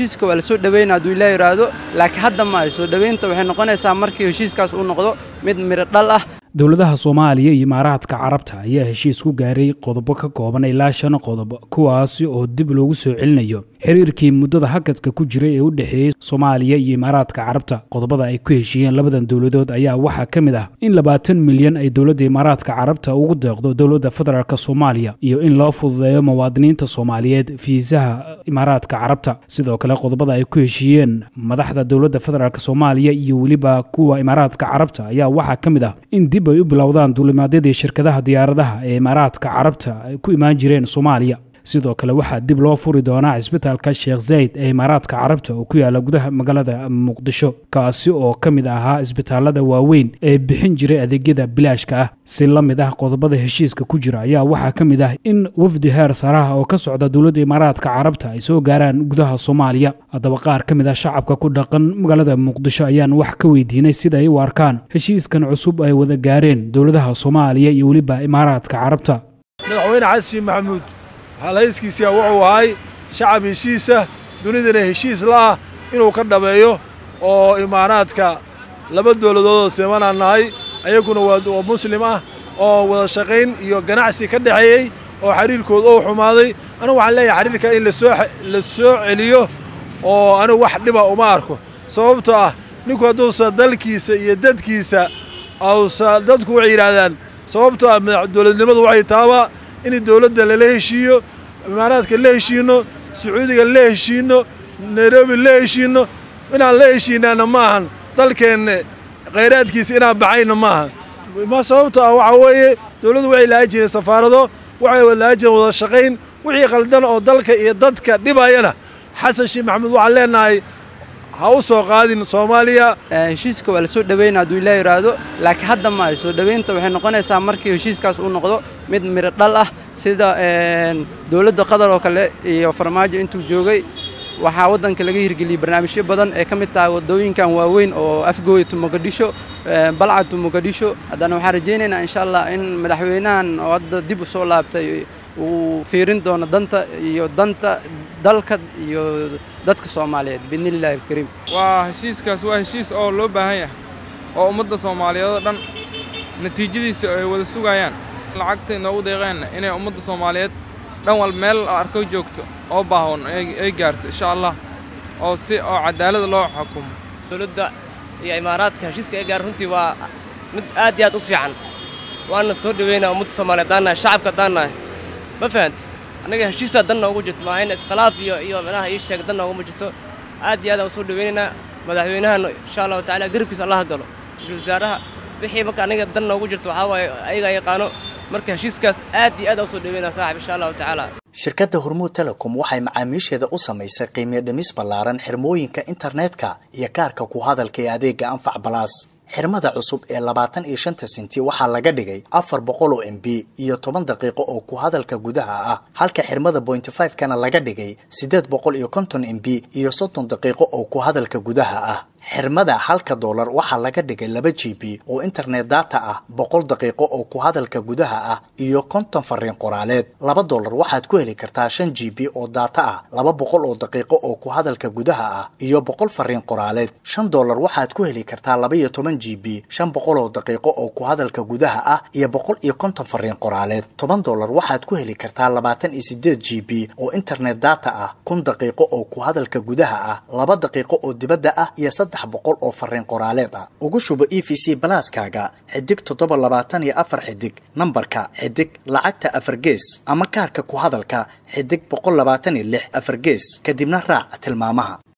heshiiska waa la soo dhaweynaa duu ilaa yiraahdo laakiin hadda ma ay soo dhaweynta waxay noqonaysaa markii heshiiskaas uu noqdo mid miro dhal ah dawladaha Soomaaliya iyo Imaaraadka Carabta ayaa heshiis ku gaaray qodobo ka kooban ilaa 5 qodob kuwaas oo dib loogu soo celinayo xiriirkii muddada hakadka ku jiray ee u dhaxeeyay Soomaaliya iyo Imaaraadka Carabta qodobada ay ku heshiiyeen labadan dawladood ayaa waxa kamid ah in 20 milyan ay dawladda Imaaraadka Carabta ugu deeqdo dawladda federaalka Soomaaliya iyo in loo fududeeyo muwaadiniinta Soomaaliyeed fiisaha Imaaraadka Carabta sidoo kale qodobada ay ku heshiiyeen madaxda dawladda federaalka Soomaaliya iyo waliba kuwa Imaaraadka Carabta ayaa waxa kamid ah in bay u bilowdaan duulimaadyadii shirkadaha diyaaradaha ee Imaaraadka Carabta ay ku imaan jireen Soomaaliya sidoo kale waxa dib loo furi doonaa isbitaalka Sheikh Zayed ee Imaaraadka Carabta oo ku yaala gudaha magaalada Muqdisho kaasi oo kamid ahaa isbitaalada waaweyn ee bixin jiray adeegyada bilaashka ah si la mid ah qodobada heshiiska ku jira ayaa waxa kamid ah in wafdi heer saraha oo ka socda dawladda Imaaraadka Carabta ay soo gaaraan gudaha Soomaaliya haddaba qaar kamid ah shacabka ku dhaqan magaalada Muqdisho ayaan wax ka weydiinay sida ay u arkaan heshiiskan cusub ay wada gaareen dawladaha Soomaaliya iyo waliba Imaaraadka Carabta madaxweyne Xasan Maxamuud هالهيسكيسيا وعواي شعب هشيسة دونيدنا هشيس لا إنه كنا بيو أو إماراتك لبدو لدو سمانا ناي أيكونوا ودو مسلمة أو وشقين يجنعسي كده عيي أو حريرك أو حماضي أنا وعلي حريرك إن للسوع اليو أو أنا واحد نبى أماركو صوبته نكو دوسة دلكيسة يدد كيسة أو صدقوا عيران صوبته من دول نبض وعيتابا إن الدولة لا هشيو إماراتك لا هشينو سعودية لا هشينو نيروبي لا هشينو إنا لا هشينا معهن تلكن غيرات كيس إنا بعين معهن ما صوتها وعوي دولة وعلاجي سفارده وعلاجي وشقين وعي خلدنا أو ذلك يضدك دباينا حسن شي محمد وعلينا هاوسو قادين Soomaaliya heshiiska wala soo dhaweynaa duu ilaa yiraahdo laakiin hadda ma ay soo dhaweynta waxay noqonaysaa markii heshiiskaas uu noqdo mid miro dhal ah sida dawladda qadar oo kale iyo farmaajo intuu joogay waxa wadanka laga hirgeliyay barnaamijyo badan ee kamid tahay wadooyinkan waaweyn oo afgooyo Muqdisho balcad Muqdisho hadana waxaan rajeynaynaa insha Allah in madaxweynahan oo hadda dib u soo laabtay uu fiirin doono danta iyo danta dalka iyo dadka Soomaaliyeed binillaahi kariim waa heshiiskaas waa heshiis oo loo baahan yahay oo ummadda Soomaaliyeed dhan natiijadiisa ay wada sugayaan lacagta inoo deeqayna inay ummadda Soomaaliyeed dhan wal meel arko joogto oo baahan ay gaarto insha Allah oo si oo cadaalad loo xukumo dawladda iyo Imaaraadka heshiiska ay gaar runtii waa mid aad iyo aad u fiican waana soo dhaweynaa ummadda Soomaaliyeed dhan shacabka dhan ما فهمت أنا هشيسة دنا وجدت معين إسقلاف يو منها يشيك دنا ومجدته عادي هذا وصول بيننا مدحينها إن شاء الله تعالى قرب كيس الله قالوا جزارها بحي بك أنا دنا وجدت وحوا أي قانو مركه هشيس كاس عادي هذا وصول بيننا صاحب إن شاء الله تعالى شركات هرمود تلكم وحي معاميش هذا أسمى يسقيم يدمس بلارن حرموين كإنترنت كا يكارك وهذا الكياديك أنفع بلاس xirmada cusub ee 25 senti waxa laga dhigay 400 MB iyo 10 daqiiqo oo ku hadalka gudaha ah halka xirmada 0.5 kana laga dhigay 850 MB iyo 60 daqiiqo oo ku hadalka gudaha ah xirmada halka $1 waxa laga dhigay 2 GB oo internet data ah 100 daqiiqo oo ku hadalka gudaha ah iyo 50 fariin qoraaleed $2 waxaad ku heli kartaa 5 GB oo data ah 200 oo daqiiqo oo ku hadalka gudaha ah iyo 100 fariin qoraaleed $5 waxaad ku heli kartaa 12 GB 500 oo daqiiqo oo ku hadalka gudaha ah iyo 150 fariin qoraaleed $10 waxaad ku heli kartaa 28 GB oo internet data ah 1000 daqiiqo oo ku hadalka gudaha ah 2 daqiiqo oo dibadda ah iyo 300 oo fariin qoraaleed ah ugu shubo EVC Plus-kaaga xidig 724 xidig nambarka xidig lacagta 4 gees ama kaarka ku hadalka xidig 126 4 gees kadibna raac tilmaamaha